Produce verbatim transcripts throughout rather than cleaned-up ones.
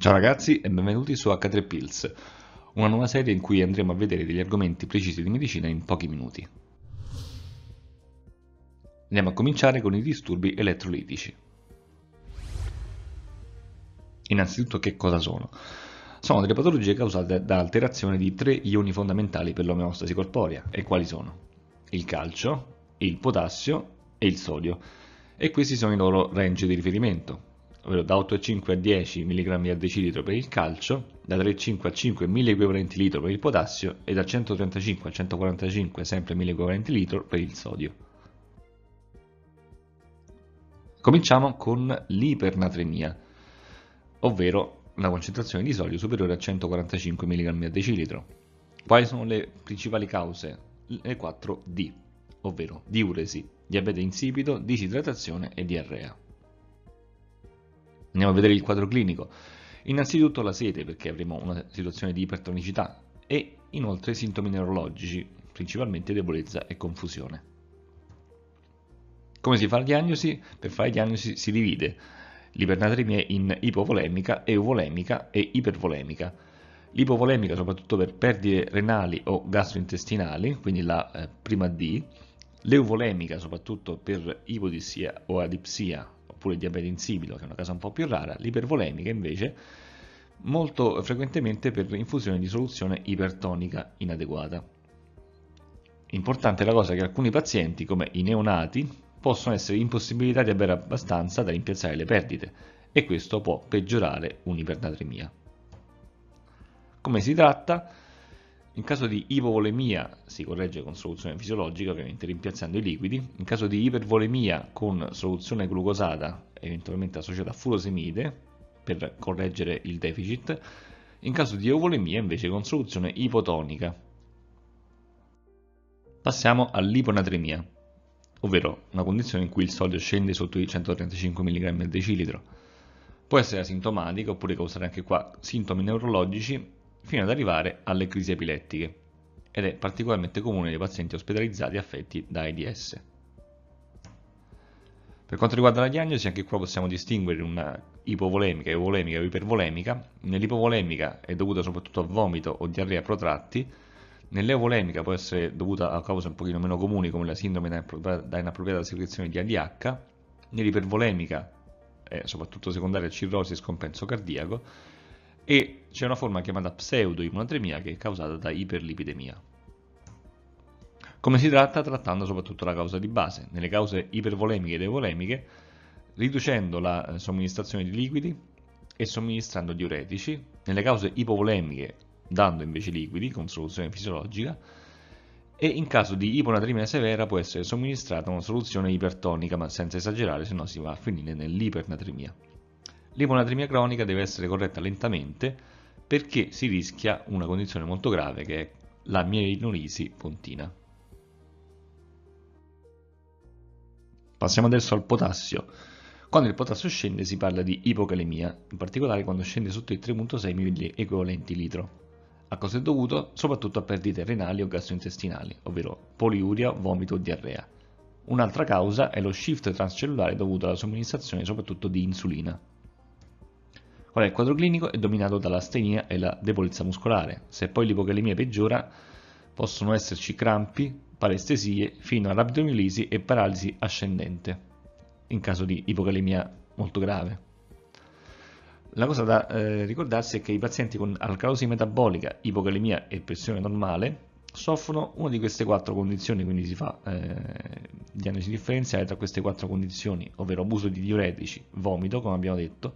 Ciao ragazzi e benvenuti su acca tre pills, una nuova serie in cui andremo a vedere degli argomenti precisi di medicina in pochi minuti. Andiamo a cominciare con i disturbi elettrolitici. Innanzitutto, che cosa sono? Sono delle patologie causate da alterazione di tre ioni fondamentali per l'omeostasi corporea. E quali sono? Il calcio, il potassio e il sodio. E questi sono i loro range di riferimento, ovvero da otto virgola cinque a dieci mg a decilitro per il calcio, da tre virgola cinque a cinque milliequivalenti litro per il potassio e da centotrentacinque a centoquarantacinque sempre milliequivalenti litro per il sodio. Cominciamo con l'ipernatremia, ovvero una concentrazione di sodio superiore a centoquarantacinque mg a decilitro. Quali sono le principali cause? Le quattro D, ovvero diuresi, diabete insipido, disidratazione e diarrea. Andiamo a vedere il quadro clinico. Innanzitutto la sete, perché avremo una situazione di ipertonicità, e inoltre sintomi neurologici, principalmente debolezza e confusione. Come si fa la diagnosi? Per fare la diagnosi si divide l'ipernatremia in ipovolemica, euvolemica e ipervolemica. L'ipovolemica soprattutto per perdite renali o gastrointestinali, quindi la eh, prima D, l'euvolemica soprattutto per ipodissia o adipsia, oppure diabete insipido, che è una cosa un po' più rara, l'ipervolemica invece molto frequentemente per infusione di soluzione ipertonica inadeguata. Importante è la cosa che alcuni pazienti, come i neonati, possono essere impossibilitati a bere abbastanza da rimpiazzare le perdite, e questo può peggiorare un'ipernatremia. Come si tratta? In caso di ipovolemia si corregge con soluzione fisiologica, ovviamente rimpiazzando i liquidi. In caso di ipervolemia con soluzione glucosata, eventualmente associata a furosemide, per correggere il deficit. In caso di euvolemia invece con soluzione ipotonica. Passiamo all'iponatremia, ovvero una condizione in cui il sodio scende sotto i centotrentacinque mg al decilitro. Può essere asintomatico oppure causare anche qua sintomi neurologici, fino ad arrivare alle crisi epilettiche, ed è particolarmente comune nei pazienti ospedalizzati affetti da AIDS. Per quanto riguarda la diagnosi, anche qua possiamo distinguere una ipovolemica, euvolemica o ipervolemica. Nell'ipovolemica è dovuta soprattutto a vomito o diarrea protratti, nell'euvolemica può essere dovuta a cause un pochino meno comuni come la sindrome da inappropriata secrezione di A D H, nell'ipervolemica è soprattutto secondaria a cirrosi e scompenso cardiaco, e c'è una forma chiamata pseudoiponatremia che è causata da iperlipidemia. Come si tratta? Trattando soprattutto la causa di base, nelle cause ipervolemiche ed euvolemiche, riducendo la somministrazione di liquidi e somministrando diuretici, nelle cause ipovolemiche dando invece liquidi con soluzione fisiologica, e in caso di iponatremia severa può essere somministrata una soluzione ipertonica, ma senza esagerare, se no si va a finire nell'ipernatremia. L'iponatremia cronica deve essere corretta lentamente perché si rischia una condizione molto grave che è la mielinolisi pontina. Passiamo adesso al potassio. Quando il potassio scende si parla di ipocalemia, in particolare quando scende sotto i tre virgola sei milliequivalenti litro. A cosa è dovuto? Soprattutto a perdite renali o gastrointestinali, ovvero poliuria, vomito o diarrea. Un'altra causa è lo shift transcellulare dovuto alla somministrazione soprattutto di insulina. Ora il quadro clinico è dominato dall'astenia e la debolezza muscolare. Se poi l'ipocalemia peggiora, possono esserci crampi, parestesie, fino all'abdomiolisi e paralisi ascendente, in caso di ipocalemia molto grave. La cosa da eh, ricordarsi è che i pazienti con alcalosi metabolica, ipocalemia e pressione normale soffrono una di queste quattro condizioni, quindi si fa eh, diagnosi differenziale tra queste quattro condizioni, ovvero abuso di diuretici, vomito, come abbiamo detto,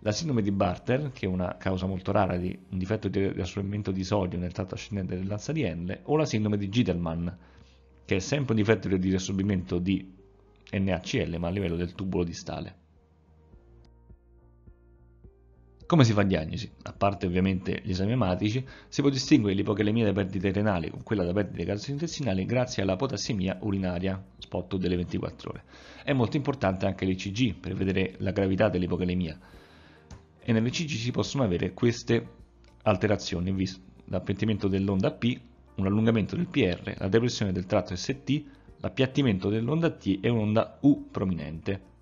la sindrome di Bartter, che è una causa molto rara di un difetto di riassorbimento di sodio nel tratto ascendente dell'H tre, o la sindrome di Gitelman, che è sempre un difetto di riassorbimento di enne acca elle, ma a livello del tubulo distale. Come si fa diagnosi? A parte ovviamente gli esami ematici, si può distinguere l'ipocalemia da perdite renali con quella da perdite gastrointestinali grazie alla potassemia urinaria, spot delle ventiquattro ore. È molto importante anche l'E C G per vedere la gravità dell'ipocalemia. E nelle C G si possono avere queste alterazioni, visto l'appiattimento dell'onda P, un allungamento del P R, la depressione del tratto S T, l'appiattimento dell'onda T e un'onda U prominente.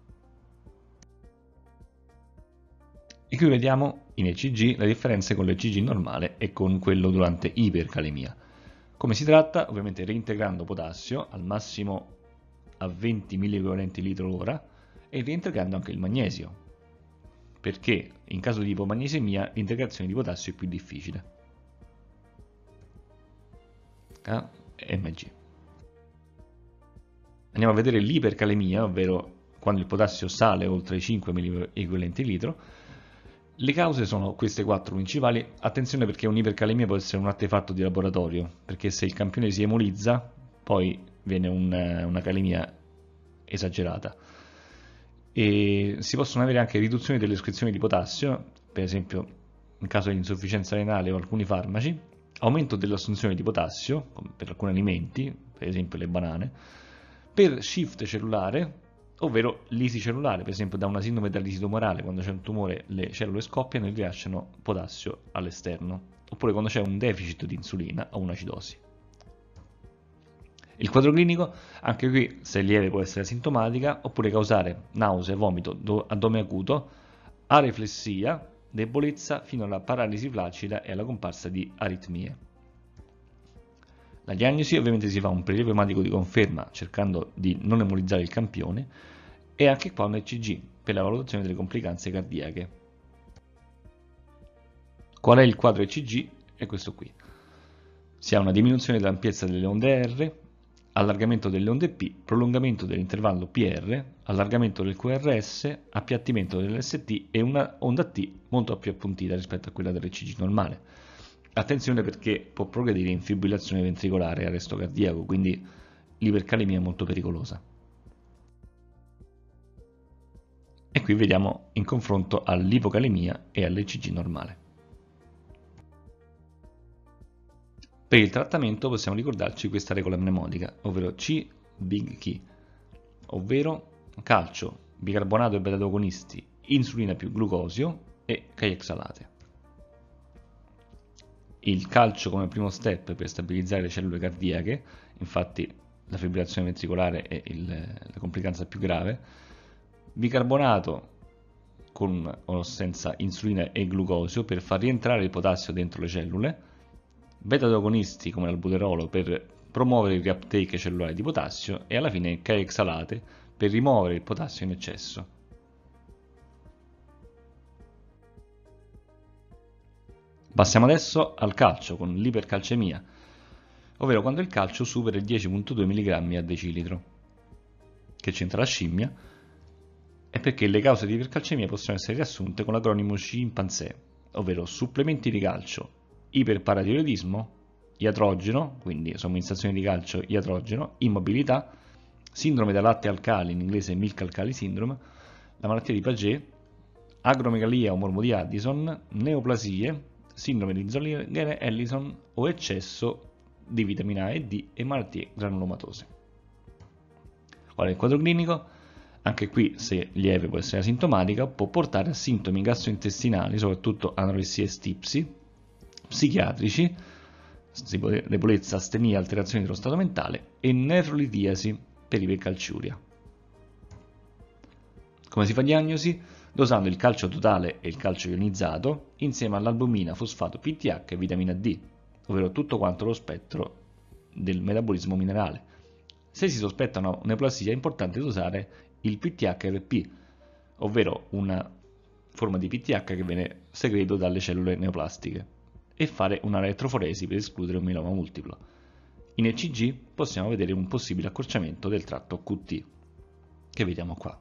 E qui vediamo in E C G la differenza è con l'E C G normale e con quello durante ipercalemia. Come si tratta? Ovviamente reintegrando potassio al massimo a venti milliequivalenti litro ora e reintegrando anche il magnesio, perché in caso di ipomagnesemia l'integrazione di potassio è più difficile. K M G. Andiamo a vedere l'ipercalemia, ovvero quando il potassio sale oltre i cinque milliequivalenti litro. Le cause sono queste quattro principali. Attenzione, perché un'ipercalemia può essere un artefatto di laboratorio, perché se il campione si emolizza poi viene un, una calemia esagerata. E si possono avere anche riduzioni delle escrezioni di potassio, per esempio in caso di insufficienza renale o alcuni farmaci, aumento dell'assunzione di potassio per alcuni alimenti, per esempio le banane, per shift cellulare, ovvero lisi cellulare, per esempio da una sindrome da lisi tumorale, quando c'è un tumore le cellule scoppiano e rilasciano potassio all'esterno, oppure quando c'è un deficit di insulina o una citosi. Il quadro clinico, anche qui se lieve può essere asintomatica, oppure causare nausea, vomito, addome acuto, areflessia, debolezza fino alla paralisi flaccida e alla comparsa di aritmie. La diagnosi ovviamente si fa un prelievo ematico di conferma, cercando di non emolizzare il campione, e anche qua un E C G per la valutazione delle complicanze cardiache. Qual è il quadro E C G? È questo qui. Si ha una diminuzione dell'ampiezza delle onde R, allargamento delle onde P, prolungamento dell'intervallo P R, allargamento del Q R S, appiattimento dell'S T e una onda T molto più appuntita rispetto a quella dell'E C G normale. Attenzione, perché può progredire in fibrillazione ventricolare e arresto cardiaco, quindi l'ipercalemia è molto pericolosa. E qui vediamo in confronto all'ipocalemia e all'E C G normale. Per il trattamento possiamo ricordarci questa regola mnemonica, ovvero C-BIG-CHI, ovvero calcio, bicarbonato e beta-agonisti, insulina più glucosio e caioxalate. Il calcio come primo step per stabilizzare le cellule cardiache, infatti la fibrillazione ventricolare è il, la complicanza più grave, bicarbonato con o senza insulina e glucosio per far rientrare il potassio dentro le cellule, beta-agonisti come l'albuterolo per promuovere il reuptake cellulare di potassio e alla fine caioxalate per rimuovere il potassio in eccesso. Passiamo adesso al calcio con l'ipercalcemia, ovvero quando il calcio supera il dieci virgola due milligrammi a decilitro. Che c'entra la scimmia? È perché le cause di ipercalcemia possono essere riassunte con l'acronimo Chimpanzee, ovvero supplementi di calcio, iperparatiroidismo, iatrogeno, quindi somministrazione di calcio iatrogeno, immobilità, sindrome da latte alcali, in inglese milk alkali syndrome, la malattia di Paget, agromegalia o morbo di Addison, neoplasie, sindrome di Zollinger-Ellison o eccesso di vitamina A e D e malattie granulomatose. Qual è il quadro clinico? Anche qui, se lieve può essere asintomatica, può portare a sintomi gastrointestinali, soprattutto anoressia e stipsi, psichiatrici, debolezza, astenia, alterazioni dello stato mentale e nefrolitiasi per ipercalciuria. Come si fa diagnosi? Dosando il calcio totale e il calcio ionizzato insieme all'albumina, fosfato, P T H e vitamina D, ovvero tutto quanto lo spettro del metabolismo minerale. Se si sospetta una neoplasia è importante dosare il P T H R P, ovvero una forma di P T H che viene secreto dalle cellule neoplastiche, e fare una elettroforesi per escludere un mieloma multiplo. In E C G possiamo vedere un possibile accorciamento del tratto Q T, che vediamo qua.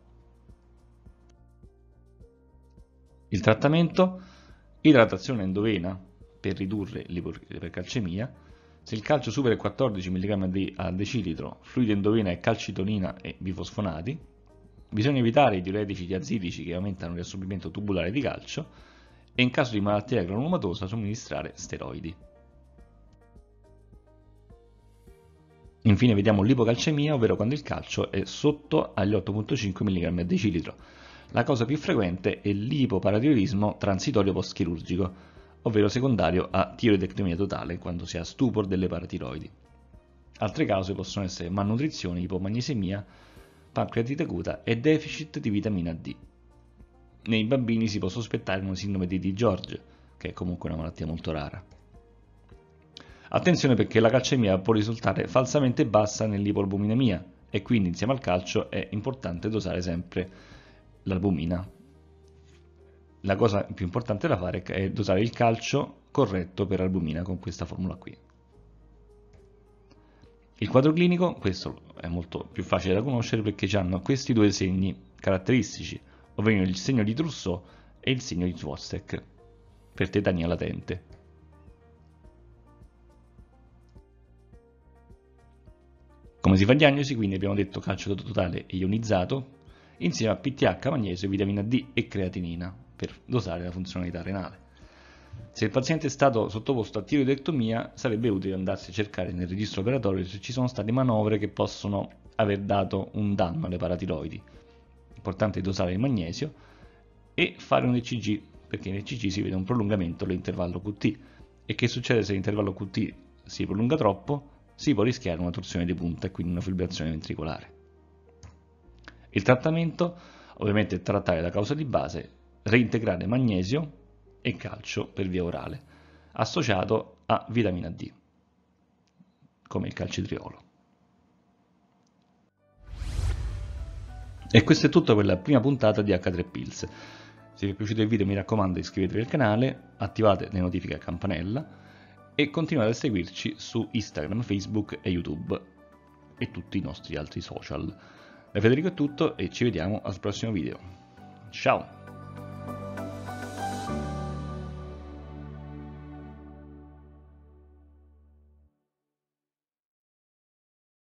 Il trattamento: idratazione endovena per ridurre l'ipercalcemia. Se il calcio supera i quattordici milligrammi a decilitro, fluido endovena è calcitonina e bifosfonati. Bisogna evitare i diuretici diazitici che aumentano il riassorbimento tubulare di calcio e in caso di malattia granulomatosa somministrare steroidi. Infine vediamo l'ipocalcemia, ovvero quando il calcio è sotto agli otto virgola cinque milligrammi a decilitro. La causa più frequente è l'ipoparatiroidismo transitorio post-chirurgico, ovvero secondario a tiroidectomia totale quando si ha stupor delle paratiroidi. Altre cause possono essere malnutrizione, ipomagnesemia, pancreatite acuta e deficit di vitamina D. nei bambini si può sospettare una sindrome di DiGeorge, che è comunque una malattia molto rara. Attenzione, perché la calcemia può risultare falsamente bassa nell'ipolbuminemia e quindi insieme al calcio è importante dosare sempre l'albumina. La cosa più importante da fare è dosare il calcio corretto per albumina con questa formula qui. Il quadro clinico, questo è molto più facile da conoscere perché ci hanno questi due segni caratteristici, ovvero il segno di Trousseau e il segno di Zwostek per tetania latente. Come si fa diagnosi? Quindi abbiamo detto calcio totale e ionizzato insieme a P T H, magnesio, vitamina D e creatinina per dosare la funzionalità renale. Se il paziente è stato sottoposto a tiroidectomia, sarebbe utile andarsi a cercare nel registro operatorio se ci sono state manovre che possono aver dato un danno alle paratiroidi. Importante dosare il magnesio e fare un E C G, perché in E C G si vede un prolungamento dell'intervallo Q T, e che succede se l'intervallo Q T si prolunga troppo? Si può rischiare una torsione di punta e quindi una fibrillazione ventricolare. Il trattamento ovviamente è trattare la causa di base, reintegrare magnesio e calcio per via orale, associato a vitamina D, come il calcitriolo. E questo è tutto per la prima puntata di H tre Pills. Se vi è piaciuto il video, mi raccomando, iscrivetevi al canale, attivate le notifiche a campanella e continuate a seguirci su Instagram, Facebook e YouTube e tutti i nostri altri social. Da Federico è tutto e ci vediamo al prossimo video. Ciao!